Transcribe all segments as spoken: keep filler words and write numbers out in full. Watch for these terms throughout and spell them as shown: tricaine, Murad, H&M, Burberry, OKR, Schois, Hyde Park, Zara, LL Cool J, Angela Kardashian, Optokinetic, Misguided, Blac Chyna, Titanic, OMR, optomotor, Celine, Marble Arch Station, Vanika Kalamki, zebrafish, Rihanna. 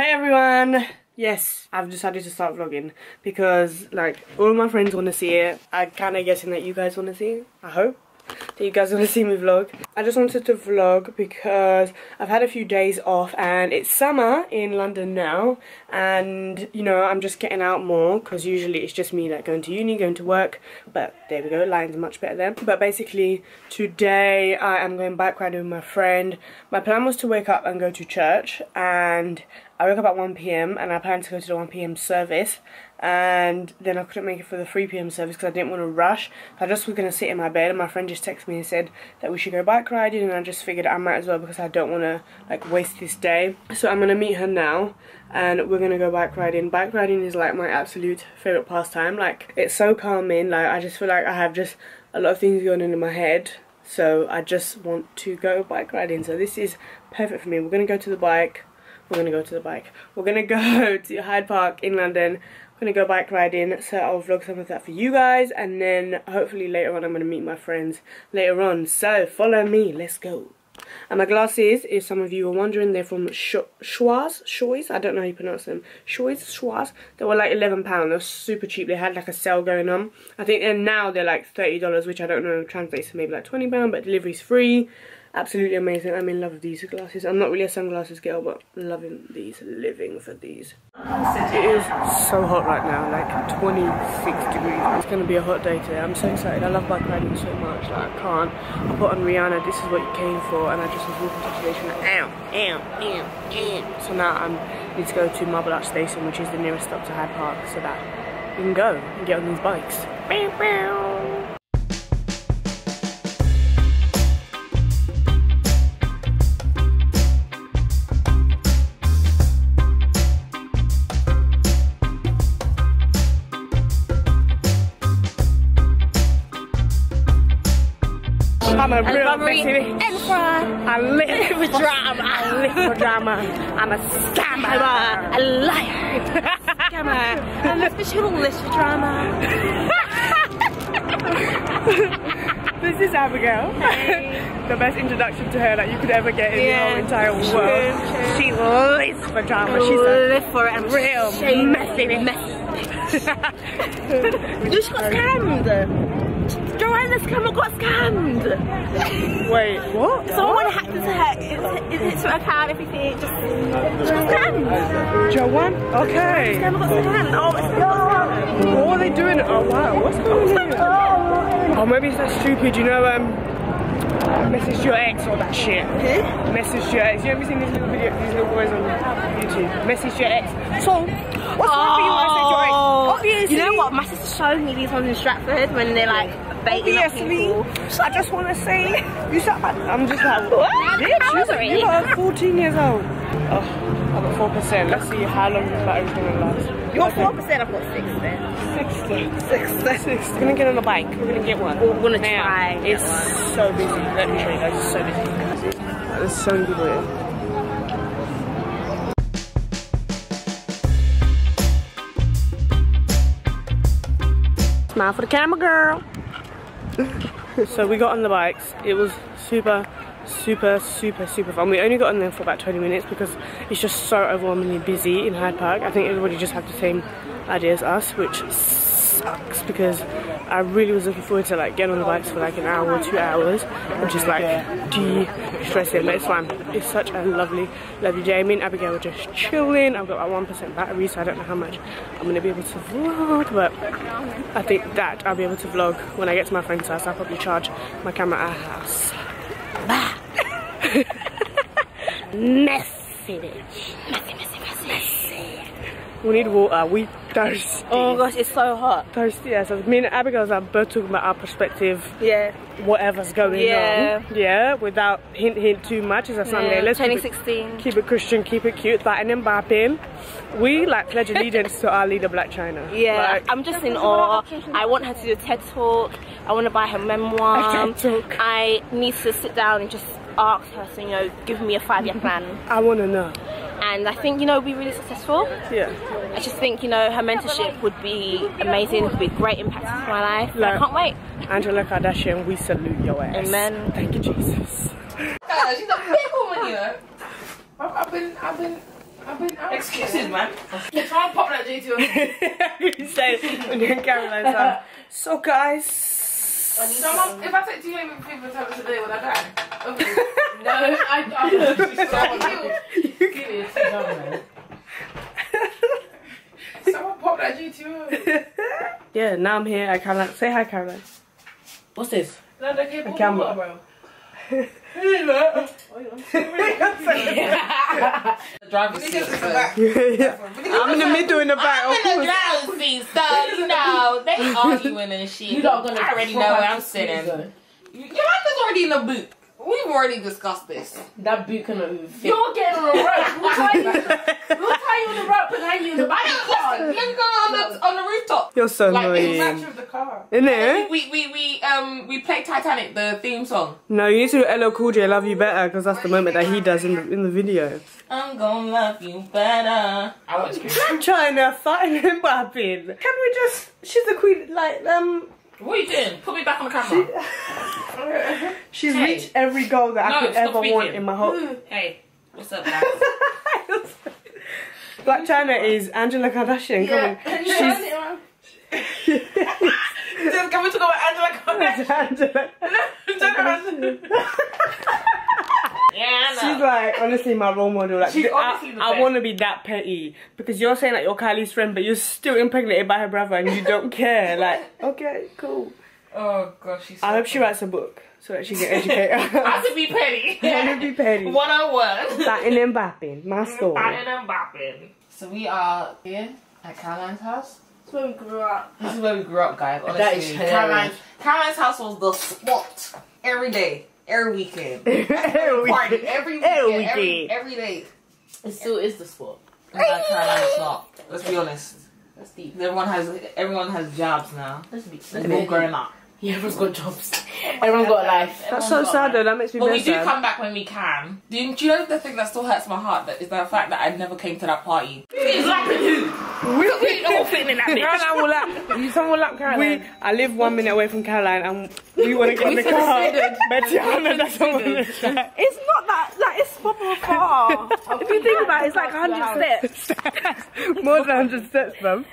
Hey everyone! Yes, I've decided to start vlogging because like all my friends want to see it. I'm kind of guessing that you guys want to see it. I hope that you guys want to see me vlog. I just wanted to vlog because I've had a few days off and it's summer in London now, and you know, I'm just getting out more because usually it's just me like going to uni, going to work, but there we go, lines are much better there. But basically today I am going bike riding with my friend. My plan was to wake up and go to church, and I woke up at one p m and I planned to go to the one p m service, and then I couldn't make it for the three p m service because I didn't want to rush. I just was going to sit in my bed, and my friend just texted me and said that we should go bike riding, and I just figured I might as well because I don't want to like waste this day. So I'm going to meet her now and we're going to go bike riding. Bike riding is like my absolute favourite pastime. Like, it's so calming. Like, I just feel like I have just a lot of things going on in my head, so I just want to go bike riding. So this is perfect for me. We're going to go to the bike. We're going to go to the bike. We're going to go to Hyde Park in London. I'm going to go bike riding. So I'll vlog some of that for you guys. And then hopefully later on I'm going to meet my friends later on. So follow me. Let's go. And my glasses, if some of you were wondering, they're from Schois. Schois. I don't know how you pronounce them. Schois. Schois. They were like eleven pounds. They were super cheap. They had like a sale going on. I think and now they're like thirty dollars, which I don't know. Translates to maybe like twenty pounds. But delivery's free. Absolutely amazing. I'm in love with these glasses. I'm not really a sunglasses girl, but loving these, living for these. It is so hot right now, like twenty-six degrees. It's going to be a hot day today. I'm so excited. I love bike riding so much. Like, I can't. I put on Rihanna, This Is What You Came For, and I just was walking to the station like, ow, ow, ow, ow. So now I need to go to Marble Arch Station, which is the nearest stop to Hyde Park, so that we can go and get on these bikes. Bow, bow. I'm a real Betty Emperor. I live for drama. I live for drama. I'm a scammer. A liar. Scammer. I'm a specialist for drama. This is Abigail. Hey. The best introduction to her that you could ever get in yeah. the whole entire world. True, true. She lives for drama. She's live for it. Real messy, messy. You just got scammed. Joanna's camera got scammed! Wait, what? Someone hacked into her, it's her account, everything, just, just scammed! Joanne? Okay! Joanna's camera got scammed, oh, it's got scammed! What are they doing? Oh wow, what's going on here? Oh, maybe it's that stupid, you know, um... message your ex or that shit. Who? Message your ex. You ever seen these little videos, these little boys on YouTube? Message your ex. So, what's wrong with you when I said your ex? Obviously. You know what? My sister showed me these ones in Stratford when they're like baiting up people. I just want to say, you said, I'm just like, what? Bitch, you are fourteen years old. Oh, I've got four percent. Let's see how long this battery's going to last. You got four percent, I've got six percent. six percent. We're going to get on a bike. We're going to get one. We're going to try. It's so busy. Let me show you guys. It's so busy. That is so good. Smile for the camera, girl. So we got on the bikes. It was super, super, super, super fun. We only got on there for about twenty minutes because it's just so overwhelmingly busy in Hyde Park. I think everybody just had the same idea as us, which sucks because I really was looking forward to like getting on the bikes for like an hour or two hours, which is like de-stressing, but it's fun. It's such a lovely, lovely day. Me and Abigail were just chilling. I've got like one percent battery, so I don't know how much I'm going to be able to vlog, but I think that I'll be able to vlog when I get to my friend's house. I'll probably charge my camera at her house. Messy, bitch. Messy, messy, messy, messy. We need water. We thirsty. Oh my gosh, it's so hot. Thirsty, yeah. So me and Abigail's are both talking about our perspective. Yeah. Whatever's going yeah. on. Yeah. Without hint, hint too much. It's a Sunday. Yeah, Let's twenty sixteen. Keep it, keep it Christian, keep it cute. That and then bopping. We like pledge allegiance to our leader, Blac Chyna. Yeah. Like, I'm just in awe. I want her to do a TED talk. I want to buy her memoir. A TED talk. I need to sit down and just ask her, so, you know, give me a five-year plan. I want to know. And I think, you know, we'll be really successful. Yeah. I just think, you know, her mentorship would be amazing, would be great impact on my life. Like, I can't wait. Angela Kardashian, we salute your ass. Amen. Thank you, Jesus. She's a big woman, you know. I've been, I've been, I've been out. Excuses, man. Try and pop that J two. You said when you're in Caroline's house. So, guys. So, Mom, if I take two favorite people times today, would I die? Okay. No, I, I don't. She's so cute. Give it. No, man. Someone pop that G T O. Yeah, now I'm here at Caroline. Say hi, Caroline. What's this? No, the cable. A camera. Bro. The driver's seat. I'm in the middle in the back. I'm in the driver's seat, so you know they arguing and shit. You don't gonna I already know where I'm sitting. Your uncle's already in the boot. We've already discussed this. That boot cannot even fit. You're getting on a rope. We'll tie you, we'll tie you on the rope and hang you in the back of the car. Let me go on the on the rooftop. You're so like, annoying. Like in the of the car. Isn't it? We we we um we played Titanic, the theme song. No, you need to do L L Cool J, Love You Better, because that's the moment that he does in the in the video. I'm gonna love you better. I want to. I'm trying to find him, but I've been. Can we just? She's the queen. Like um. What are you doing? Put me back on the camera. She, she's hey. reached every goal that no, I could ever speaking. want in my whole. Hey, what's up, guys? Blac Chyna is Angela Kardashian. Yeah. Coming. She's coming to go with Angela Kardashian. Angela. Angela. Yeah, I know. She's like, honestly, my role model. Like, she's I, I want to be that petty because you're saying that like, you're Kylie's friend, but you're still impregnated by her brother and you don't care. Like, okay, cool. Oh gosh, she's. So I hope funny. She writes a book so that she can educate us. How to be petty. How to be petty. One on one. Batting and bopping. My story. Batting and bopping. So we are here at Caroline's house. This is where we grew up. This is where we grew up, guys. Honestly. That is Caroline's. Caroline's house was the spot every day. Every weekend, every party, every weekend, every, weekend. every, every day. It still is the sport. Like Caroline's not. Let's be honest. That's deep. Everyone has everyone has jobs now. Let's be. They're all growing up. Yeah, everyone's got jobs. Everyone's got life. That's everyone's so sad though. That makes me. But we do sad. come back when we can. Do you, do you know the thing that still hurts my heart? That is the fact that I never came to that party. Who's lapping who? We ain't all fitting in that bitch. Caroline will lap. You someone will lap Caroline. We. I live one minute away from Caroline and. We want to get in the car. Bettiana, that's what we're It's not that, like, it's proper far. If you think about it, it's like a hundred steps. More than a hundred steps, mum.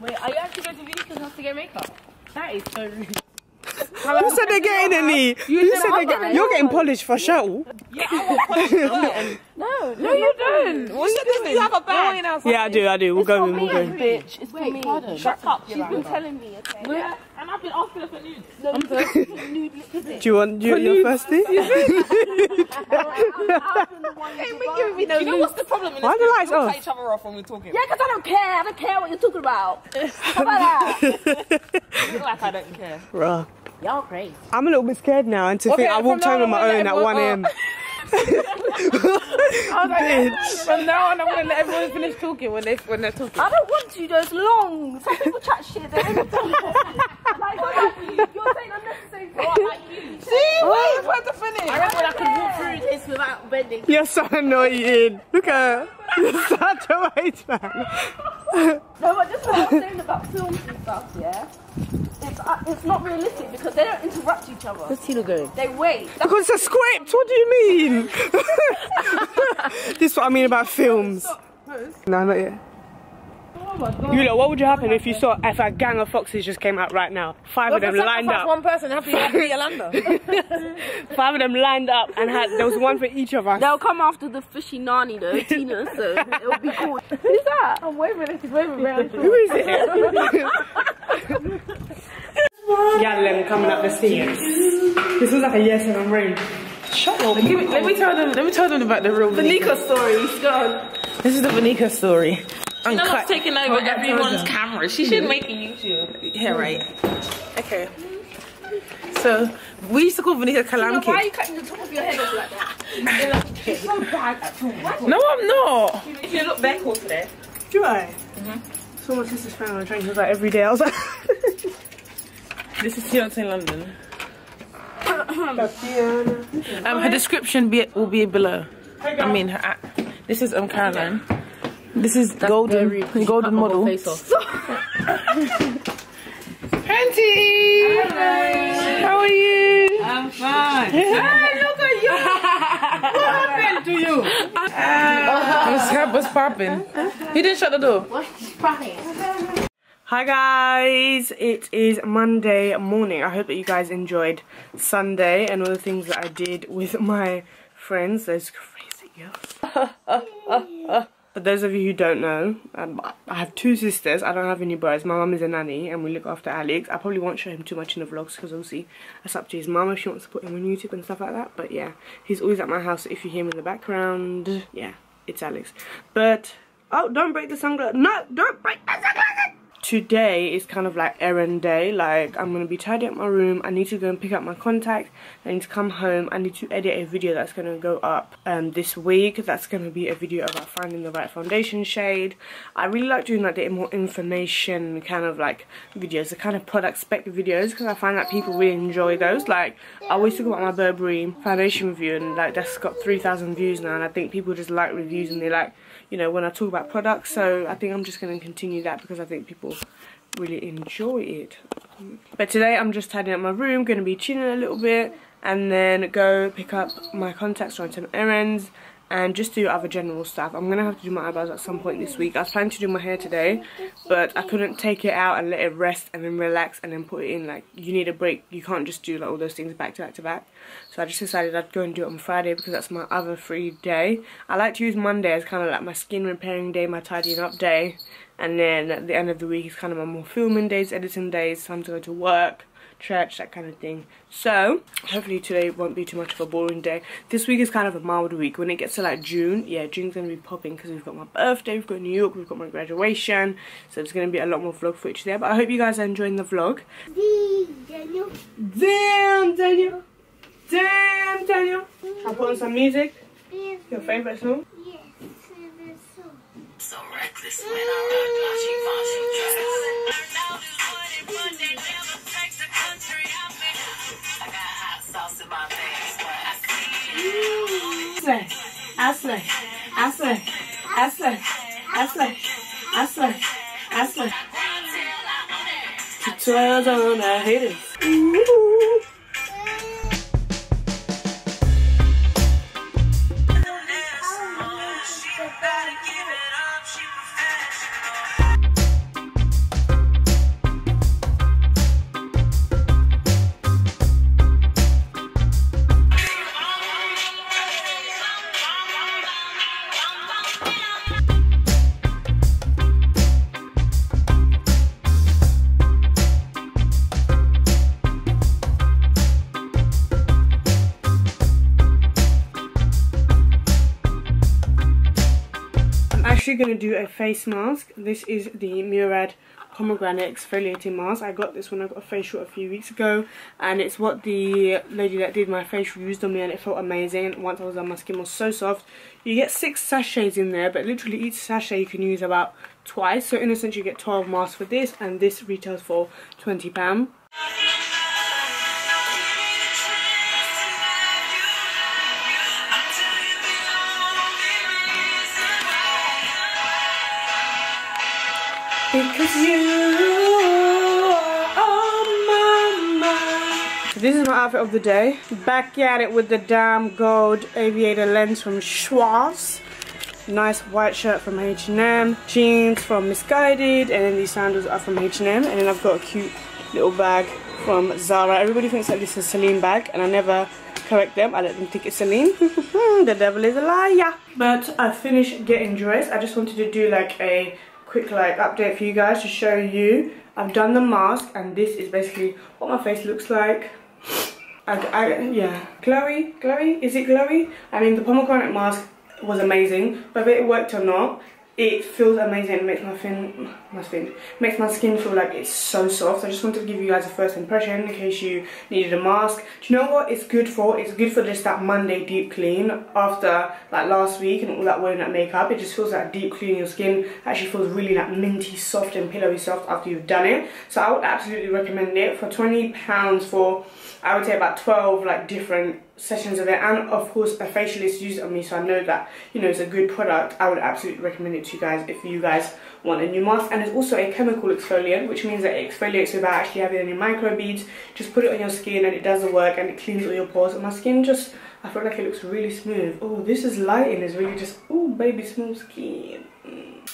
Wait, are you actually going to Vika's house to get makeup? That is so rude. Who said they're getting any? You, you said they're getting, you're getting polished for sure. Yeah, I want polished for No, no, you don't. What you said doing? This, you have a bag. No, yeah, I do, I do. We'll it's go with me, we'll bitch. It's Wait, for me. Shut up. She's been telling me, okay? Where? And I've been asking her for nudes. No, I'm sorry. Nude lipstick. Do you want you, your first thing? You know what's the problem? Why the lights off? We cut each other off when we're talking. Yeah, because I don't care. I don't care what you're talking about. How about that? You look like I don't care. Bruh. Y'all crazy. I'm a little bit scared now and to okay, think I walked home on my own at one A M I was like, from now on I'm gonna let everyone finish talking when they when they're talking. I don't want to, though, it's long. Some people chat shit, they don't talk. Like, like you, you're saying unnecessary things. What, like you? See, oh, wait, where to finish? I remember when I could walk through this without bending. You're so annoying. Look at her. You're such a waste man. No, but just what I was saying about films and stuff, yeah? It's, uh, it's not realistic because they don't interrupt each other. What's Tilo going? They wait. That's because it's a script. What do you mean? This is what I mean about films. No, not yet. Oh my God. You know, what would happen if you saw if a gang of foxes just came out right now? Five well, of them lined up. One person happy to be a lander. Five of them lined up and had there was one for each of us. They'll come after the fishy nani though, Tina. So it'll be cool. Who's that? I'm waving. She's waving around. Who is it? Yadlin coming up the stairs. This was like a yes and I'm ready. Shut up. Let me, let me tell them. Let me tell them about the real Vanika story. She's gone. This is the Vanika story. You know what's taking over oh, everyone's camera. She should make a YouTube. Yeah, right. Okay. So, we used to call Vanika Kalamki. Why are you cutting the top of your head off like that? You're so bad at all. No, I'm not. If you look back all today. Do I? Mm-hmm. So my sister's friend on the train, she was like, every day. I was like... This is Fiance London. um, her description be, will be below. I mean, her, uh, this is um, Caroline. This is That's golden, very, golden model. Face off. Panty! Hi. How are you? I'm fine. Hey, look at you! happened to you? Uh, what's popping? He didn't shut the door. What's popping? Hi guys, it is Monday morning. I hope that you guys enjoyed Sunday and all the things that I did with my friends. Those crazy girls. For those of you who don't know, um, I have two sisters. I don't have any brothers. My mum is a nanny and we look after Alex. I probably won't show him too much in the vlogs because obviously that's up to his mum if she wants to put him on YouTube and stuff like that. But yeah, he's always at my house. If you hear him in the background, yeah, it's Alex. But, oh, don't break the sunglasses. No, don't break the sunglasses. Today is kind of like errand day. Like, I'm going to be tidying up my room. I need to go and pick up my contacts. I need to come home. I need to edit a video that's going to go up um, this week. That's going to be a video about finding the right foundation shade. I really like doing like the more information kind of like videos, the kind of product spec videos, because I find that people really enjoy those. Like, I always talk about my Burberry foundation review and like that's got three thousand views now, and I think people just like reviews and they like, you know, when I talk about products. So I think I'm just going to continue that because I think people really enjoy it. But today I'm just tidying up my room, going to be chilling a little bit, and then go pick up my contacts, run some errands, and just do other general stuff. I'm going to have to do my eyebrows at some point this week. I was planning to do my hair today, but I couldn't take it out and let it rest and then relax and then put it in. Like, you need a break. You can't just do like all those things back to back to back. So I just decided I'd go and do it on Friday because that's my other free day. I like to use Monday as kind of like my skin repairing day, my tidying up day. And then at the end of the week is kind of my more filming days, editing days, time to go to work, church, that kind of thing. So hopefully today won't be too much of a boring day. This week is kind of a mild week. When it gets to like June, yeah, June's gonna be popping because we've got my birthday, we've got New York, we've got my graduation, so there's gonna be a lot more vlog footage there. But I hope you guys are enjoying the vlog. Daniel. Damn Daniel, damn Daniel. I'll put on some music. Your favorite song? Yes, favorite song. So reckless when I got dodgy, I slay, I slay, I slay, I slay, I slay, I slay. Twelve on the haters. Ooh. Gonna do a face mask. This is the Murad pomegranate exfoliating mask. I got this when I got a facial a few weeks ago, and it's what the lady that did my facial used on me, and it felt amazing. Once I was on, my skin was so soft. You get six sachets in there, but literally each sachet you can use about twice, so in a sense you get twelve masks for this, and this retails for twenty pounds. Because you are my mind. So this is my outfit of the day. Back at it with the damn gold aviator lens from Schois. Nice white shirt from H and M. Jeans from Misguided. And then these sandals are from H and M. And then I've got a cute little bag from Zara. Everybody thinks that this is a Celine bag, and I never correct them. I let them think it's Celine. The devil is a liar. But I finished getting dressed. I just wanted to do like a quick like update for you guys to show you. I've done the mask, and this is basically what my face looks like. I, I, yeah, glowy, glowy, is it glowy? I mean, the pomegranate mask was amazing, but whether it worked or not, it feels amazing. It makes my fin, my skin, makes my skin feel like it's so soft. So I just wanted to give you guys a first impression in case you needed a mask. Do you know what it's good for? It's good for just that Monday deep clean after like last week and all that wearing that makeup. It just feels like deep clean. Your skin actually feels really like minty soft and pillowy soft after you've done it. So I would absolutely recommend it for twenty pounds for, I would say, about twelve like different sessions of it, and of course a facialist used it on me, so I know that, you know, it's a good product. I would absolutely recommend it to you guys if you guys want a new mask. And it's also a chemical exfoliant, which means that it exfoliates without actually having any microbeads. Just put it on your skin and it does the work, and it cleans all your pores, and my skin just I feel like it looks really smooth. Oh, this is lighting is really just, oh, baby smooth skin.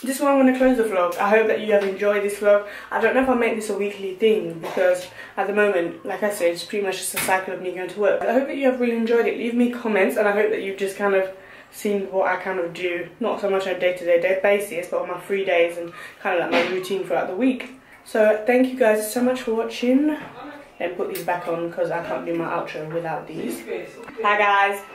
This is where I'm going to close the vlog. I hope that you have enjoyed this vlog. I don't know if I make this a weekly thing because at the moment, like I said, it's pretty much just a cycle of me going to work. I hope that you have really enjoyed it. Leave me comments, and I hope that you've just kind of seen what I kind of do, not so much on a day-to-day -day basis, but on my free days and kind of like my routine throughout the week. So thank you guys so much for watching. Let me put these back on because I can't do my outro without these. Hi guys.